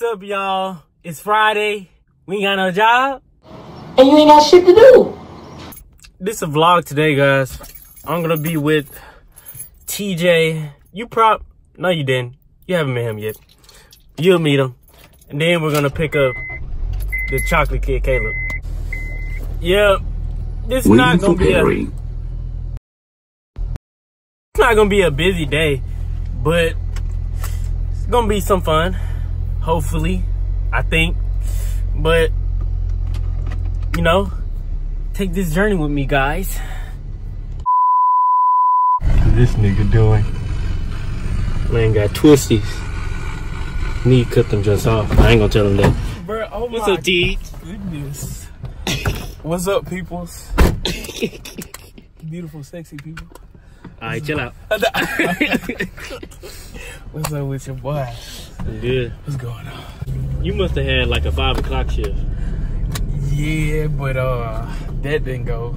What's up, y'all? It's Friday. We ain't got no job. And you ain't got shit to do. This is a vlog today, guys. I'm gonna be with TJ. No, you didn't. You haven't met him yet. You'll meet him. And then we're gonna pick up the chocolate kid, Caleb. Yep. This is not gonna be a busy day, but it's gonna be some fun. Hopefully, I think. But, you know, take this journey with me, guys. What this nigga doing? Man got twisties. Need to cut them just off. I ain't gonna tell them that. Bro, oh my goodness. What's up, peoples? Beautiful, sexy people. Alright, chill out. What's up with your boy? I'm good. What's going on? You must have had like a 5 o'clock shift. Yeah, but that didn't go.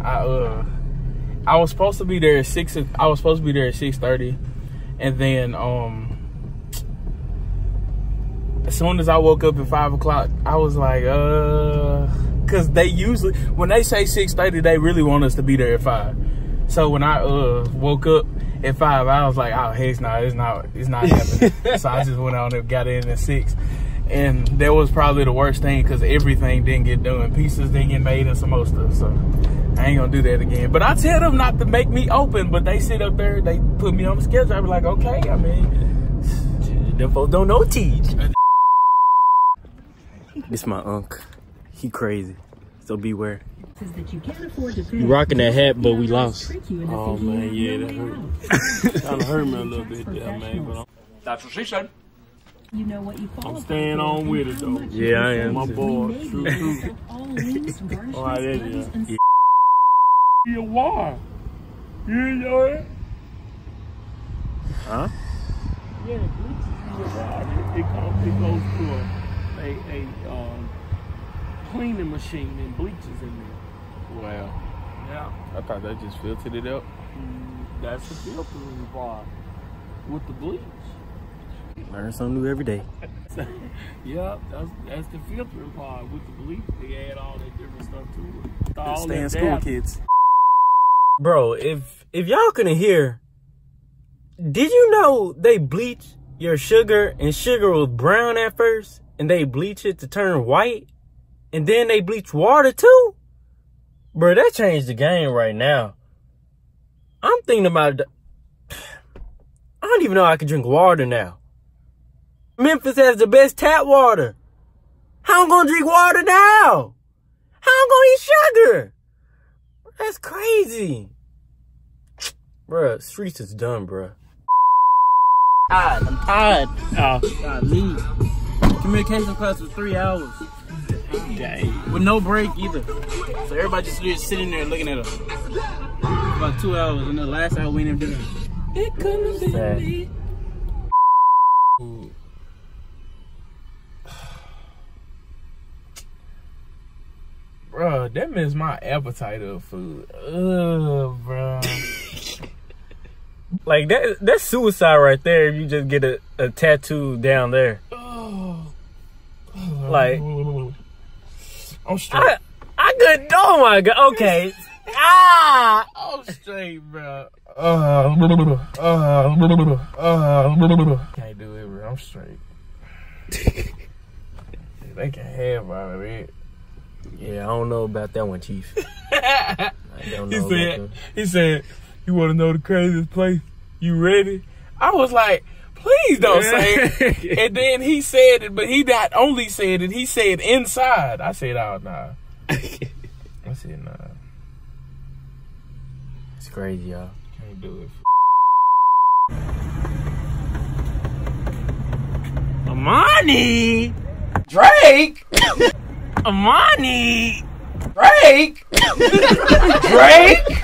I was supposed to be there at 6:30, and then as soon as I woke up at 5 o'clock, I was like, cause they usually when they say 6:30, they really want us to be there at 5. So when I woke up at 5, I was like, oh heck no, it's not happening. So I just went on and got in at 6. And that was probably the worst thing because everything didn't get done. Pieces didn't get made and some more stuff. So I ain't gonna do that again. But I tell them not to make me open, but they sit up there, they put me on the schedule. I be like, okay, I mean them folks don't know teach. This my uncle. He crazy. So beware. You rocking that hat, but we lost. Oh man, yeah, that hurt. Kind of hurt me a little bit there, man. But that's what she said. You know what you I'm staying on with it though. Yeah, I am. My boy. True. Oh, that is. Yeah. You why? You know it? Huh? Yeah, the glitches. It goes through a cleaning machine and bleaches in there. Wow. Yeah. I thought that just filtered it up. That's the filtering part with the bleach. Learn something new every day. Yeah, that's the filtering part with the bleach. They add all that different stuff to it. All stay in school, kids. Bro, if y'all couldn't hear, did you know they bleach your sugar and sugar was brown at first and they bleach it to turn white? And then they bleach water too? Bro, that changed the game right now. I'm thinking about it. I don't even know I can drink water now. Memphis has the best tap water. How I'm gonna drink water now? How I'm gonna eat sugar? That's crazy. Bruh, streets is done, bruh. I'm tired. I leave. Communication class was 3 hours. Dang. With no break either. So everybody just sitting there looking at us. About 2 hours, and the last hour we ain't even doing it. It couldn't be me. Bro, that messed my appetite up food. Ugh, bro. Like that's suicide right there if you just get a tattoo down there. Oh. Like I'm straight. I couldn't. Oh my god. Okay. Ah. I'm straight, bro. Can't do it, bro. I'm straight. They can have out of it. Yeah, I don't know about that one, Chief. I don't know. He said, "You want to know the craziest place? You ready?" I was like, please don't say it. And then he said it, but he not only said it, he said inside. I said, oh, nah. I said, nah. It's crazy, y'all. Can't do it. Amani! Drake! Amani! Drake! Drake!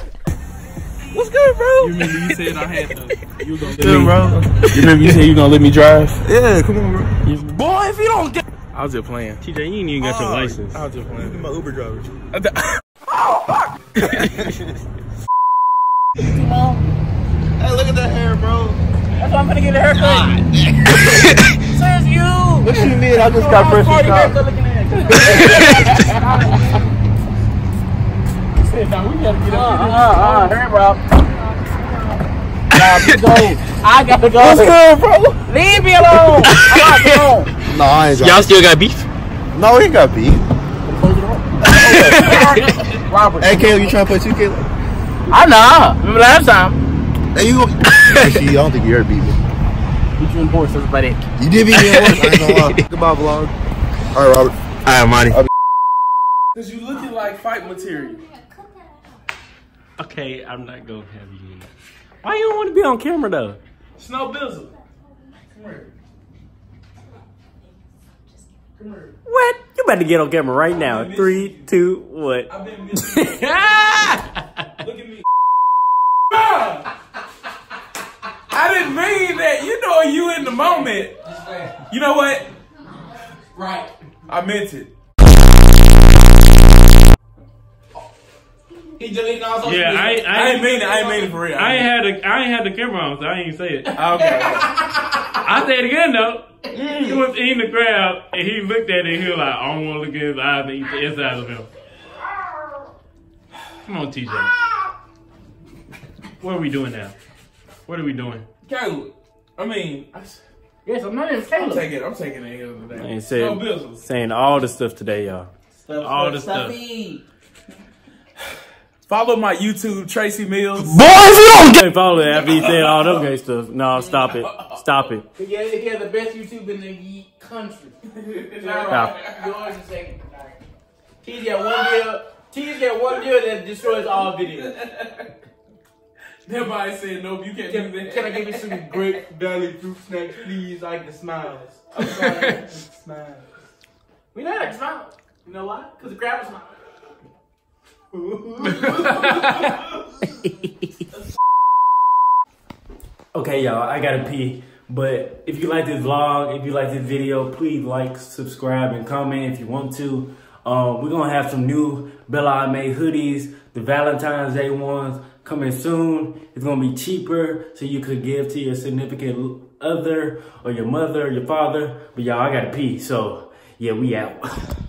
What's good, bro? You remember you said I had to. You gonna yeah, bro. You remember you said you gonna let me drive? Yeah, come on, bro. You, boy, if you don't get. I was just playing. TJ, you ain't even got your license. I was just playing. You're my Uber driver. Oh, fuck! Come on. Hey, look at that hair, bro. That's why I'm gonna get a haircut. Says you. What you mean? I just got fresh haircut. Now we gotta get up. Hurry, bro. I gotta go. What's good, bro? Leave me alone. I gotta go. No, I ain't. Y'all still got beef? No, we ain't got beef. Robert. Hey, Caleb, you trying to play 2K? I know. Remember last time? Hey, you. Actually, I don't think you ever beat me. Beat you in horse, everybody. You did beat me in horse. I ain't gonna lie. Goodbye, vlog. All right, Robert. All right, Monty. Cause you looking like fight material. Okay, I'm not gonna have you in. Why you don't want to be on camera though? Snow Bizzle. Come here. Come here. What? You better get on camera right now. 3, 2, 1. I've been missing. Look at me. I didn't mean that. You know you in the moment. You know what? Right. I meant it. He deleting all social media. I ain't mean it for real. I ain't had the camera on, so I ain't say it. Okay. I say it again though. He was in the crowd and he looked at it and he was like, I don't want to look at his eyes and eat the inside of him. Come on, TJ. What are we doing now? What are we doing? Caleb. I mean, yes, I'm not even Caleb. I'm taking it here today. I ain't saying all the stuff today, y'all. All the stuff. Follow my YouTube, Tracy Mills. Boys, you don't follow it after he said all them great stuff. No, stop it. Stop it. Yeah, he has the best YouTube in the country. Stop. Yours is second. TJ got one deal that destroys all videos. Everybody said, nope, you can't do that. Can I give you some grape belly fruit snacks, please? I like the smiles. I'm sorry, I like the smiles. We not like smiles. You know why? Because the crowd smiles. Okay, y'all, I gotta pee. But if you like this vlog, if you like this video, please like, subscribe, and comment if you want to. We're gonna have some new Belle Ame hoodies, the Valentine's Day ones coming soon. It's gonna be cheaper, so you could give to your significant other or your mother or your father. But y'all, I gotta pee, so yeah, we out.